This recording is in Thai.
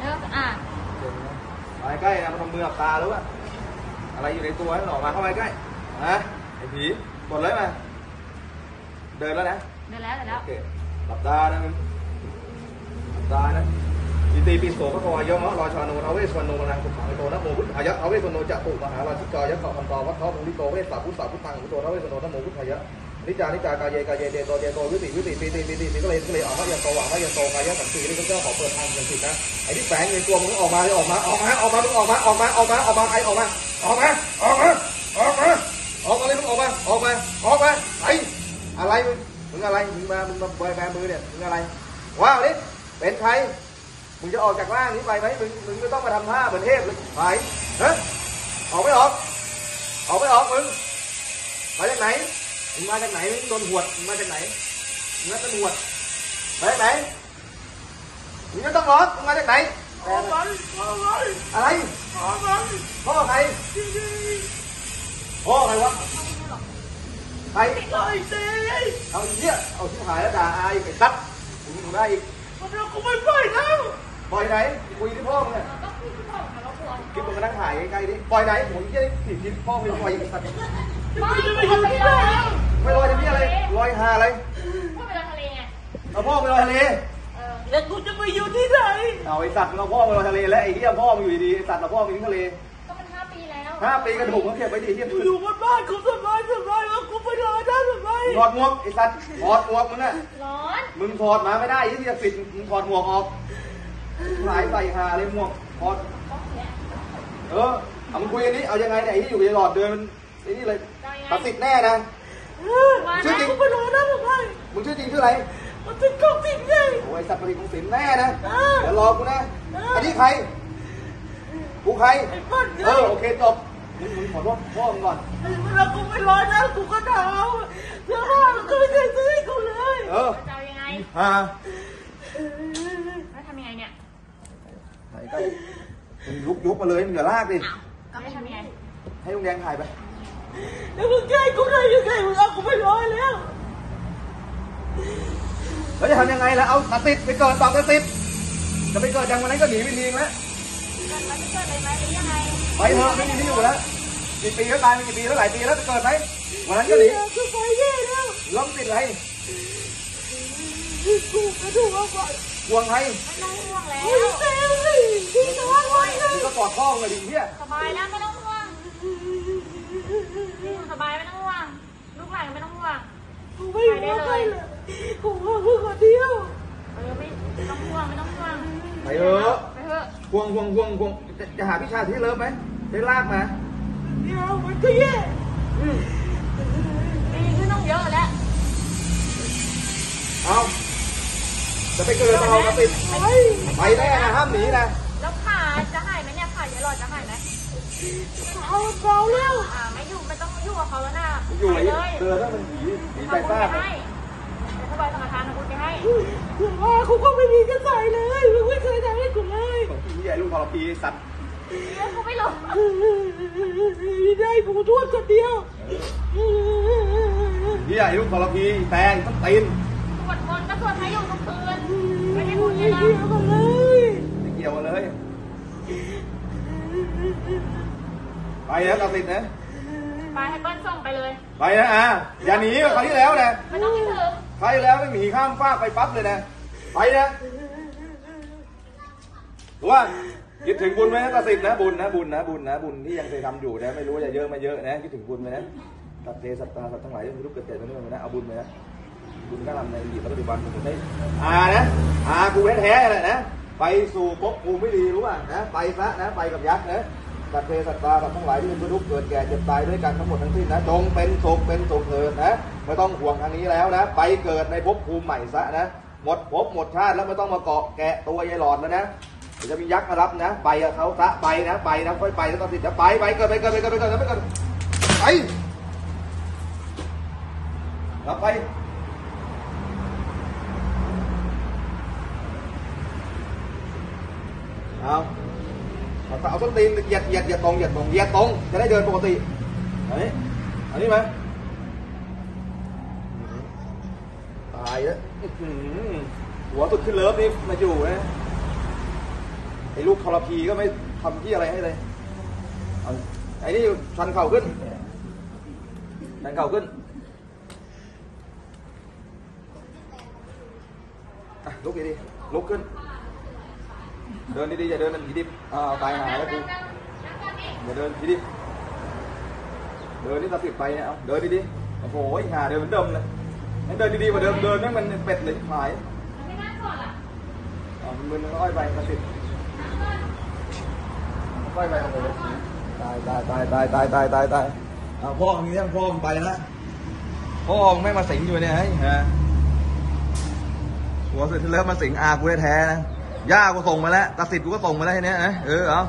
ไปใกล้นะมาทำมือกับตารู้ป่ะอะไรอยู่ในตัวให้มันออกมาเข้าไปใกล้นะไอ้ผีกดเลยมาเดินแล้วนะเดินแล้วโอเคหลับตานะหลับตานะยินดีปีโสพระโคยมะรอชาโนเอาเวสวันโนนางสุขังโตนะโมพุทธายะเอาเวสวันโนจะปุมหาราชิกายะขอคำตอบวัดเขาของที่โตเวสสาพุทธสาพุทธังของโตนะเวสวันโนนะโมพุทธายะนิจานิจากายเยโตเยโตวิติปีตินี่ก็เลยออกมาอย่างโตหวังว่าอย่างโตกายสันตินี่ก็เจ้าขอเปิดทางอย่างสุดนะไอ้ที่แฝงในตัวมึงออกมามึงออกมาไอออกมาเลยมึงออกมาไออะไรมึงอะไรมึงมาบอยแบมือเนี่ยมึงอะไรว้าวนี่เป็นใครมึงจะออกจากร่างนี้ไปไหมมึงไม่ต้องมาทำท่าเหมือนเทพหรือไงฮะออกไม่ออกมึงมาจากไหนโดนหวดมาจากไหนมึงนั่นเป็นหวดมาจากไหนมึงนั่นต้องร้อนมาจากไหนอะไรพ่อใครวะใครเอาเยอะเอาชิ้นหายแล้วด่าไอ้ไปซัดมึงทำได้อีกเราคงไม่ปล่อยแล้วปล่อยไหนคุยที่พ่อเนี่ยกินมึงก็นั่งถ่ายใกล้ๆดิปล่อยไหนโหยเยอะผิดที่พ่อไม่ปล่อยไปซัดไม่ลอยจะพี่อะไรลอยหาอะไรพ่อไปลอยทะเลไงเอาพ่อไปลอยทะเลแล้วกูจะไปอยู่ที่ไหนเอาไอสัตว์เราพ่อไปลอยทะเลและไอ้เหี้ยพ่ออยู่ดีไอสัตว์เราพ่อไปที่ทะเลก็มัน5 ปีแล้ว5 ปีกระดูกเขาเก็บไว้ดีเหี้ยอยู่บนบ้านกูสบายแล้วกูไปลอยได้สบายถอดหมวกไอสัตว์ถอดหมวกมึงน่ะร้อนมึงถอดมาไม่ได้ที่จะปิดมึงถอดหมวกออกหายใส่หาเลยหมวกถอดเอามึงคุยกันนี้เอายังไงเนี่ยไอ้ที่อยู่ในหลอดเดินนี่เลยตัดสิทธิ์แน่นะชื่อจริงมึงชื่อจริงชื่ออะไรมันชื่อกองสินไงโอ้ยสัตว์ประหลาดกองสินแน่นะเดี๋ยวรอกูนะอันนี้ใครกูใครโอเคจบมึงขอโทษพ่อมึงก่อนแล้วกูไม่ร้อนแล้วกูก็หนาวเสื้อผ้าก็ไม่เคยซื้อให้กูเลยจะยังไงแล้วทำยังไงเนี่ยไหนก็มึงยกมาเลยมึงอย่าลากดิก็ไม่ทำยังไงให้ลุงแดงถ่ายไปแล้วมึงใกล้กูเลยอยู่ใกล้มึงเอากูไปร้อยแล้วแล้วจะทำยังไงล่ะเอาตัดติดไปเกิดตอกตัดติดจะไปเกิดดังวันนั้นก็หนีไปทีนึงแล้วมันจะเกิดอะไรไหมหรือยังไงไปเถอะไม่มีที่อยู่แล้วกี่ปีแล้วตายกี่ปีแล้วหลายปีแล้วจะเกิดไหมวันนั้นก็หนีกูไปแย่แล้วล้มติดอะไรกูกระดูกเอาก่อนห่วงใครไม่ต้องห่วงแล้วนี่ก็กอดพ่อเลยดิเพี้ยสบายแล้วไม่ต้องห่วงสบายไม่ต้องห่วงลูกหลานไม่ต้องห่วงไปได้เลยกูขอเที่ยวไม่ต้องห่วงไปเถอะห่วงจะหาพี่ชายที่เลิฟไหมได้ลากมาเดี๋ยวมันก็แย่ดีขึ้นต้องเยอะแล้วเอาจะไปเกิดเราติดไปได้นะห้ามหนีนะแล้วขาจะหายไหมเนี่ยขาเยอะหรอจะหายไหมเขาเร็วไม่อยู่มันต้องอยู่กับเขาแล้วนะอยู่เลยเจอแล้วมันผีใจซ่าไปให้ถ้าบอยสมรทานคุณไปให้ว่าคุณก็ไม่มีกระใสเลยมึงไม่เคยทำให้กูเลยผีใหญ่ลูกพอเราปีสัตว์กูไม่หลบได้กูทวดคนเดียวผีใหญ่ลูกพอเราปีแทงต้องตีนปวดคนก็ปวดให้อยู่ทุกคืนไม่ได้คุณเลยไม่เกี่ยวกันเลยไปนะตัดสินนะไปให้เปิ้ลส่งไปเลยไปนะอย่าหนีไปที่แล้วนะไม่ต้องคิดถึงไปแล้วไม่หนีข้ามฟากไปปั๊บเลยนะไปนะถือว่าคิดถึงบุญไหมนะตัดสินนะบุญที่ยังเคยทำอยู่นะไม่รู้จะเยอะมาเยอะนะคิดถึงบุญไหมนะตัดเทสัตตาสัตว์ทั้งหลายที่ลูกเกิดเกิดมาเนื่องมานะเอาบุญไหมนะบุญก็ทำในอดีตและปัจจุบันบุญได้นะกูแท้ๆเลยนะไปสู่ภพภูมิไม่ดีรู้ป่ะนะไปซะนะไปกับยักษ์นะสัตว์เทสัตตาสัตว์ทั้งหลายที่เป็นผู้ทุกข์เกิดแก่เจ็บตายด้วยกันทั้งหมดทั้งสิ้นนะจงเป็นสุขเถิดนะไม่ต้องห่วงทางนี้แล้วนะไปเกิดในภพภูมิใหม่ซะนะหมดภพหมดชาติแล้วไม่ต้องมาเกาะแกะตัวยายหลอดแล้วนะจะมียักษ์มารับนะไปกับเขาซะไปนะค่อยไปแล้วก็ติดจะไปเกิดไปรับไปเอาส้นตีนเหยียดอย่าตรงจะได้เดินปกติอันนี้ไหมตายแล้วหัวสุดขึ้นเลิฟนี่มาอยู่นะ ไอ้ลูกทรพีก็ไม่ทำที่อะไรให้เลยไอ้นี่ชันเข่าขึ้นชันเข่าขึ้นลุกดีๆลุกขึ้นเดินดีๆอย่าเดินมันผีดิบตายหาแล้วกูอย่าเดินผีดิบเดินนี่ตะปิดไปเนี่ยเดินดีๆโอ้โหหาเดินเหมือนเดิมเลยเดินดีๆกว่าเดิมเดินนี่มันเป็ดเลยหายไม่น่าสดอ่ะมึนอ้อยไปตะปิดอ้อยไปโอ้โหตายพ่อมึงนี่พ่อมึงไปนะพ่อมึงไม่มาสิงอยู่เนี่ยฮะหัวสุดที่เลิฟมาสิงอากูแท้ๆนะย่ากูส่งมาแล้วตาสิทธิ์กูก็ส่งมาแล้วทีเนี้ยเออเอา